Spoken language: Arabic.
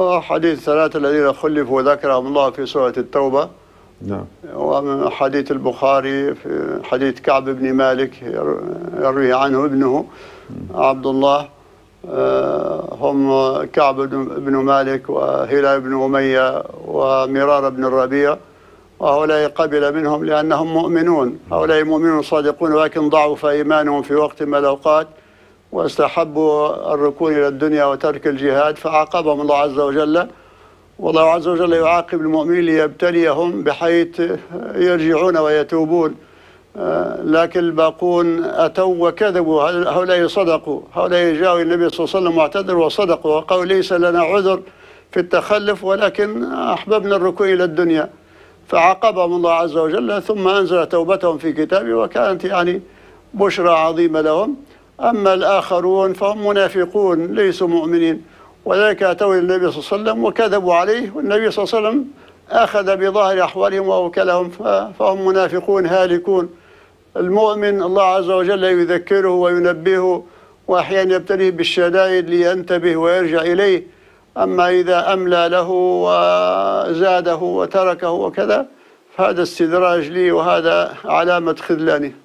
حديث الثلاثة الذين خلفوا ذكرهم الله في سورة التوبة. نعم. ومن حديث البخاري في حديث كعب بن مالك يروي عنه ابنه عبد الله، هم كعب بن مالك وهلال بن أمية ومرار بن الربيع، وهؤلاء قبل منهم لأنهم مؤمنون، هؤلاء مؤمنون صادقون، ولكن ضعف إيمانهم في وقت من الأوقات واستحبوا الركون إلى الدنيا وترك الجهاد، فعاقبهم الله عز وجل. والله عز وجل يعاقب المؤمنين ليبتليهم بحيث يرجعون ويتوبون، لكن الباقون أتوا وكذبوا، هؤلاء صدقوا، هؤلاء جاءوا النبي صلى الله عليه وسلم واعتذروا وصدقوا وقالوا ليس لنا عذر في التخلف ولكن أحببنا الركوع إلى الدنيا، فعاقبهم الله عز وجل ثم أنزل توبتهم في كتابه، وكانت يعني بشرى عظيمة لهم. أما الآخرون فهم منافقون ليسوا مؤمنين، وذلك أتوا النبي صلى الله عليه وسلم وكذبوا عليه، والنبي صلى الله عليه وسلم أخذ بظاهر أحوالهم وأوكلهم، فهم منافقون هالكون. المؤمن الله عز وجل يذكره وينبهه وأحيانا يبتليه بالشدائد لينتبه ويرجع إليه، أما إذا أملى له وزاده وتركه وكذا فهذا استدراج لي وهذا علامة خذلانه.